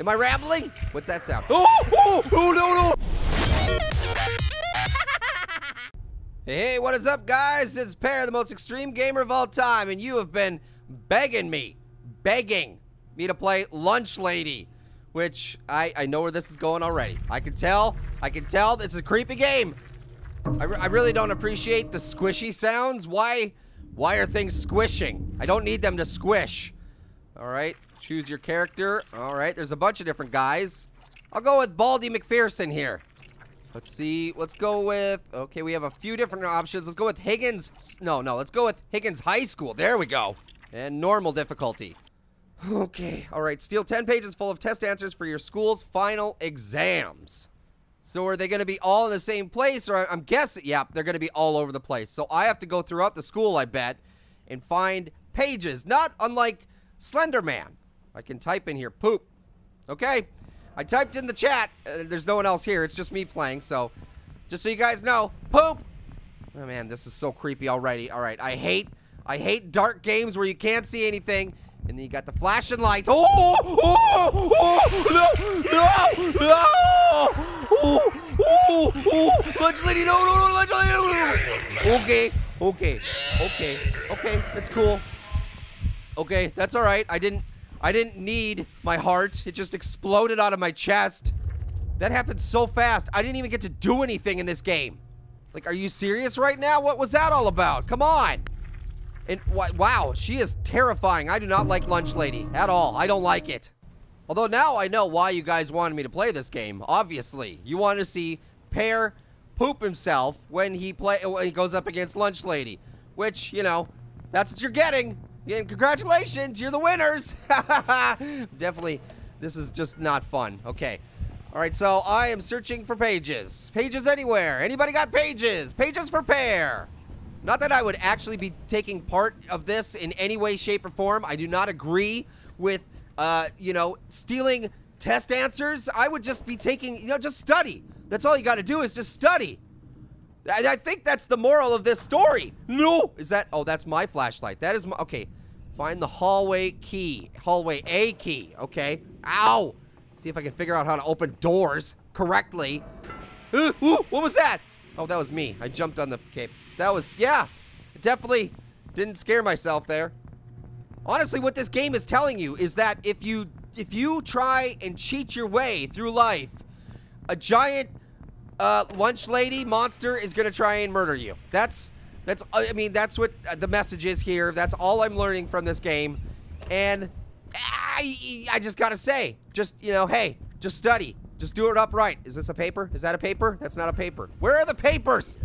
Am I rambling? What's that sound? Oh, oh, oh, no, no. Hey, what is up, guys? It's Pear, the most extreme gamer of all time, and you have been begging me to play Lunch Lady, which I know where this is going already. I can tell it's a creepy game. I really don't appreciate the squishy sounds. Why are things squishing? I don't need them to squish. All right, choose your character. All right, there's a bunch of different guys. I'll go with Baldy McPherson here. Let's see, let's go with, okay, we have a few different options. Let's go with Higgins, no, let's go with Higgins High School. There we go. And normal difficulty. Okay, all right, steal 10 pages full of test answers for your school's final exams. So are they gonna be all in the same place, or I'm guessing, yeah, they're gonna be all over the place. So I have to go throughout the school, I bet, and find pages, not unlike Slenderman. I can type in here, poop, okay? I typed in the chat. There's no one else here. It's just me playing, so just so you guys know, poop. Oh, man, this is so creepy already. All right, I hate dark games where you can't see anything, and then you got the flashing lights. Oh, oh, oh, no, no, no. Oh, oh, oh. Lunch Lady, no, Lunch Lady. Okay, that's cool. Okay, that's all right. I didn't need my heart. It just exploded out of my chest. That happened so fast. I didn't even get to do anything in this game. Like, are you serious right now? What was that all about? Come on. And wow, she is terrifying. I do not like Lunch Lady at all. I don't like it. Although now I know why you guys wanted me to play this game. Obviously, you want to see Pear poop himself when he goes up against Lunch Lady, which, you know, that's what you're getting. Yeah, congratulations, you're the winners. Definitely, this is just not fun. Okay, all right, so I am searching for pages. Pages anywhere. Anybody got pages? Pages for Pear. Not that I would actually be taking part of this in any way, shape, or form. I do not agree with, you know, stealing test answers. I would just be taking, you know, just study. That's all you got to do is just study. I think that's the moral of this story. No, is that, oh, that's my flashlight. That is my, okay. Find the hallway key, hallway A key, okay. Ow, see if I can figure out how to open doors correctly. Ooh, what was that? Oh, that was me, I jumped on the cape. That was, yeah, definitely didn't scare myself there. Honestly, what this game is telling you is that if you try and cheat your way through life, a giant Lunch Lady monster is gonna try and murder you. That's I mean, that's what the message is here. That's all I'm learning from this game, and I just gotta say, just, you know, hey, just study, just do it upright. Is this a paper? Is that a paper? That's not a paper. Where are the papers?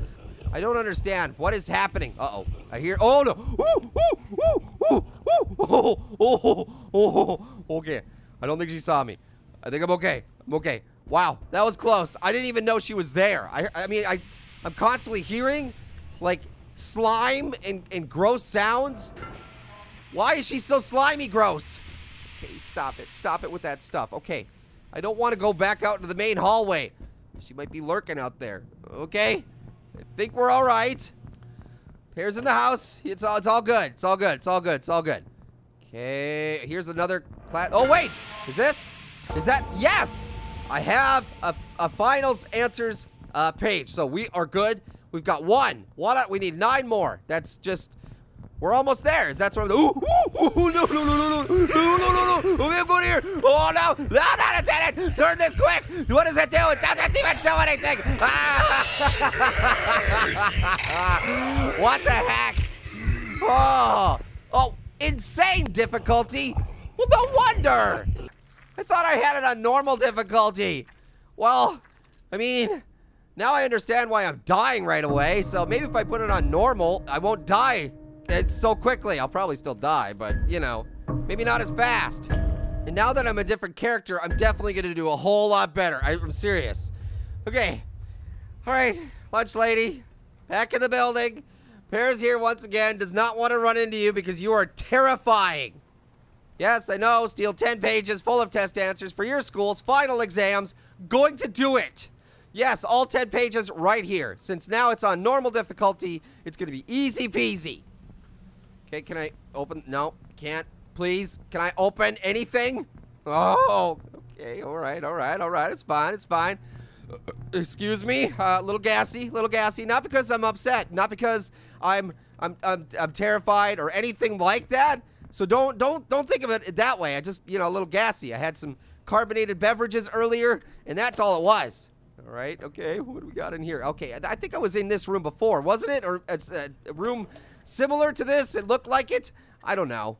I don't understand what is happening. Uh-oh, I hear, oh no. Ooh, ooh, ooh, ooh, ooh. Oh, okay, I don't think she saw me. I think I'm okay. I'm okay. Wow, that was close. I didn't even know she was there. I mean, I'm constantly hearing like slime and gross sounds. Why is she so slimy gross? Okay, stop it with that stuff. Okay, I don't want to go back out into the main hallway. She might be lurking out there. Okay, I think we're all right. Pear's in the house. It's all good. Okay, here's another class. Oh wait, is that, yes! I have a finals answers page, so we are good. We've got one. We need 9 more. That's just, we're almost there. That's what I'm doing. No. Okay, I'm going here. Oh, no. Turn this quick. What does it do? It doesn't even do anything. Ah. What the heck? Oh, insane difficulty. Well, no wonder. I thought I had it on normal difficulty. Well, I mean, now I understand why I'm dying right away. So maybe if I put it on normal, I won't die so quickly. I'll probably still die, but you know, maybe not as fast. And now that I'm a different character, I'm definitely gonna do a whole lot better. I'm serious. Okay, all right, Lunch Lady, back in the building. Pear's here once again, does not want to run into you because you are terrifying. Yes, I know, steal 10 pages full of test answers for your school's final exams. Going to do it. Yes, all 10 pages right here. Since now it's on normal difficulty, it's gonna be easy peasy. Okay, can I open? No, can't. Please, can I open anything? Oh, Okay, all right, it's fine. Excuse me, a little gassy, not because I'm upset, not because I'm terrified or anything like that. So don't think of it that way. I just, you know, a little gassy. I had some carbonated beverages earlier, and that's all it was. All right, okay, what do we got in here? Okay, I think I was in this room before, wasn't it? Or it's a room similar to this, it looked like it. I don't know.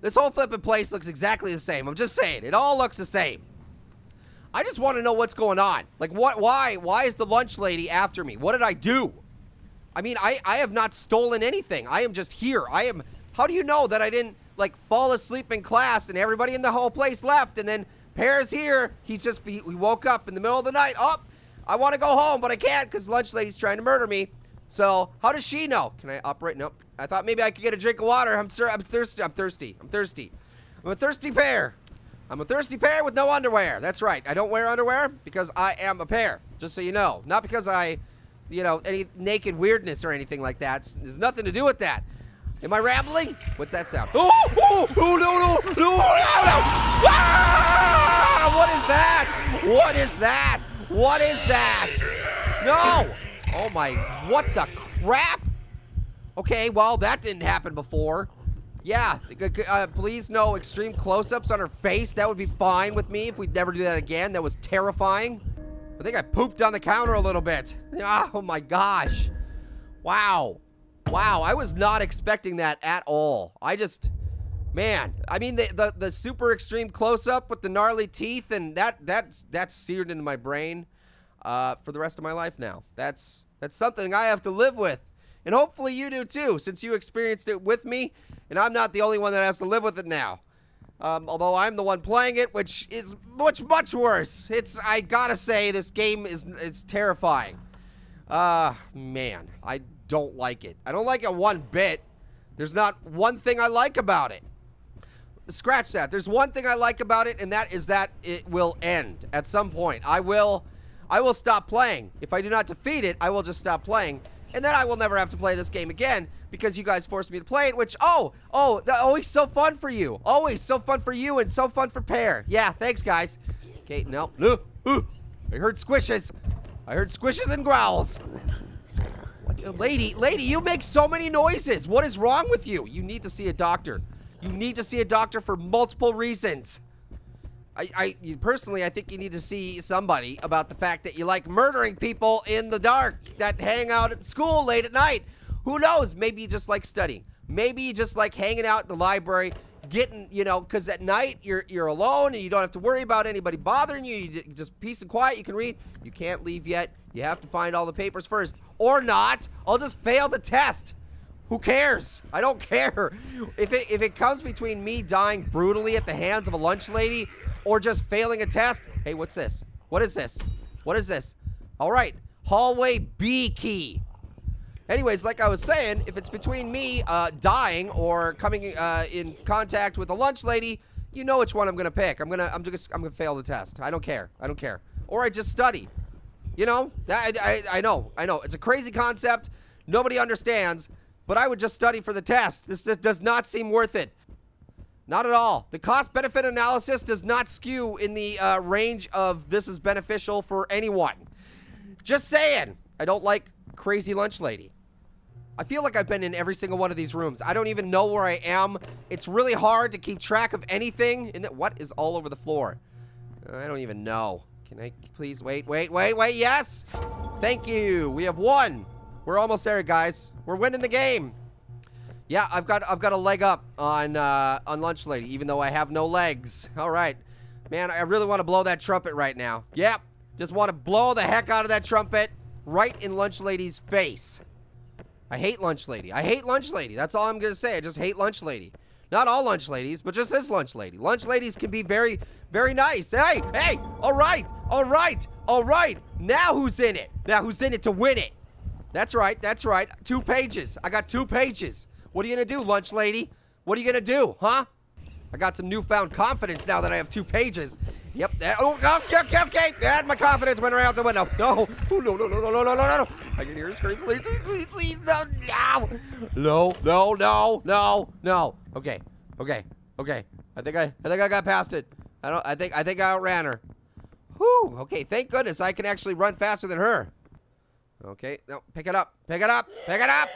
This whole flippin' place looks exactly the same. I'm just saying, it all looks the same. I just want to know what's going on. Like, what, why is the lunch lady after me? What did I do? I mean, I have not stolen anything. I am just here. How do you know that I didn't, like, fall asleep in class and everybody in the whole place left, and then Pear's here, he woke up in the middle of the night. Oh, I want to go home, but I can't because lunch lady's trying to murder me. So, how does she know? Can I operate? Nope. I thought maybe I could get a drink of water. I'm thirsty. I'm a thirsty pear. I'm a thirsty pear with no underwear. That's right. I don't wear underwear because I am a pear. Just so you know. Not because I, you know, any naked weirdness or anything like that. There's nothing to do with that. Am I rambling? What's that sound? Oh, no. Ah! What is that? No. Oh my, what the crap? Okay, well, that didn't happen before. Yeah, please no extreme close-ups on her face. That would be fine with me if we'd never do that again. That was terrifying. I think I pooped on the counter a little bit. Oh my gosh. Wow, I was not expecting that at all. I just, man, I mean, the super extreme close-up with the gnarly teeth, and that's seared into my brain. For the rest of my life now. That's something I have to live with. And hopefully you do too, since you experienced it with me, and I'm not the only one that has to live with it now. Although I'm the one playing it, which is much worse. I gotta say, this game is terrifying. Man, I don't like it. I don't like it one bit. There's not one thing I like about it. Scratch that. There's one thing I like about it, and that is that it will end at some point. I will stop playing. If I do not defeat it, I will just stop playing. And then I will never have to play this game again because you guys forced me to play it, which, always so fun for you. Always so fun for you and so fun for Pear. Yeah, thanks, guys. Okay, no. Ooh, I heard squishes. I heard squishes and growls. What? Lady, you make so many noises. What is wrong with you? You need to see a doctor. You need to see a doctor for multiple reasons. Personally, I think you need to see somebody about the fact that you like murdering people in the dark that hang out at school late at night. Who knows? Maybe you just like studying. Maybe you just like hanging out in the library, getting, you know, because at night you're alone and you don't have to worry about anybody bothering you. You just peace and quiet. You can read. You can't leave yet. You have to find all the papers first. Or not. I'll just fail the test. Who cares? I don't care. If it comes between me dying brutally at the hands of a lunch lady or just failing a test. Hey, what's this? What is this? What is this? All right, hallway B key. Anyways, like I was saying, if it's between me dying or coming in contact with a lunch lady, you know which one I'm gonna pick. I'm gonna fail the test. I don't care. Or I just study. You know, I know. It's a crazy concept. Nobody understands. But I would just study for the test. This does not seem worth it. Not at all. The cost-benefit analysis does not skew in the range of this is beneficial for anyone. Just saying. I don't like crazy lunch lady. I feel like I've been in every single one of these rooms. I don't even know where I am. It's really hard to keep track of anything. And what is all over the floor? I don't even know. Can I please wait? Yes. Thank you. We have won. We're almost there, guys. We're winning the game. Yeah, I've got a leg up on Lunch Lady, even though I have no legs. All right. Man, I really want to blow that trumpet right now. Yep. Just want to blow the heck out of that trumpet right in Lunch Lady's face. I hate Lunch Lady. That's all I'm going to say. I just hate Lunch Lady. Not all lunch ladies, but just this lunch lady. Lunch ladies can be very, very nice. Hey. All right. Now who's in it? Now who's in it to win it? That's right. 2 pages. I got 2 pages. What are you gonna do, lunch lady? What are you gonna do, huh? I got some newfound confidence now that I have 2 pages. Yep. Okay. And my confidence went right out the window. No. I can hear a scream. Please, no. Okay. I think I got past it. I think I outran her. Whew, okay, thank goodness I can actually run faster than her. Okay, no, pick it up, pick it up, pick it up!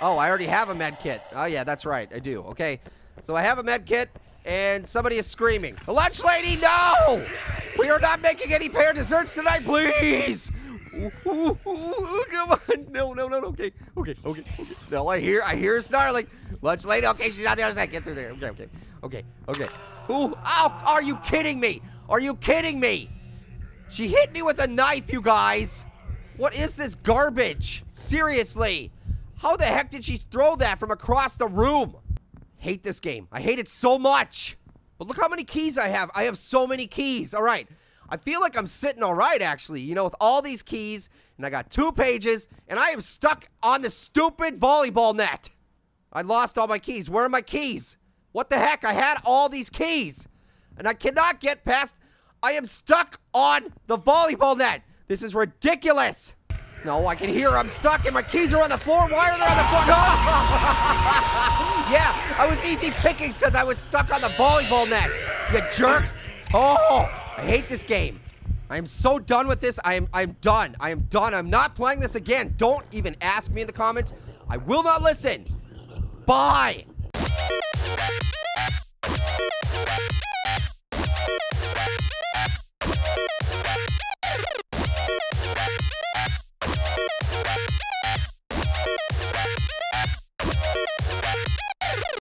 Oh, I already have a med kit. Oh yeah, that's right, I do, okay. So I have a med kit, and somebody is screaming. Lunch Lady, no! We are not making any pear desserts tonight, please! Ooh, come on, no, okay. No, I hear her snarling. Lunch Lady, okay, she's out the other side, get through there, okay. Ooh, ow, are you kidding me? Are you kidding me? She hit me with a knife, you guys. What is this garbage? Seriously. How the heck did she throw that from across the room? Hate this game. I hate it so much. But look how many keys I have. I have so many keys. All right. I feel like I'm sitting all right, actually, you know, with all these keys, and I got 2 pages, and I am stuck on the stupid volleyball net. I lost all my keys. Where are my keys? What the heck? I had all these keys, and I cannot get past... I am stuck on the volleyball net. This is ridiculous. No, I can hear her. I'm stuck, and my keys are on the floor. Why are they on the floor? Oh! Yeah, I was easy pickings because I was stuck on the volleyball net, you jerk. Oh, I hate this game. I am so done with this. I am done. I'm not playing this again. Don't even ask me in the comments. I will not listen. Bye.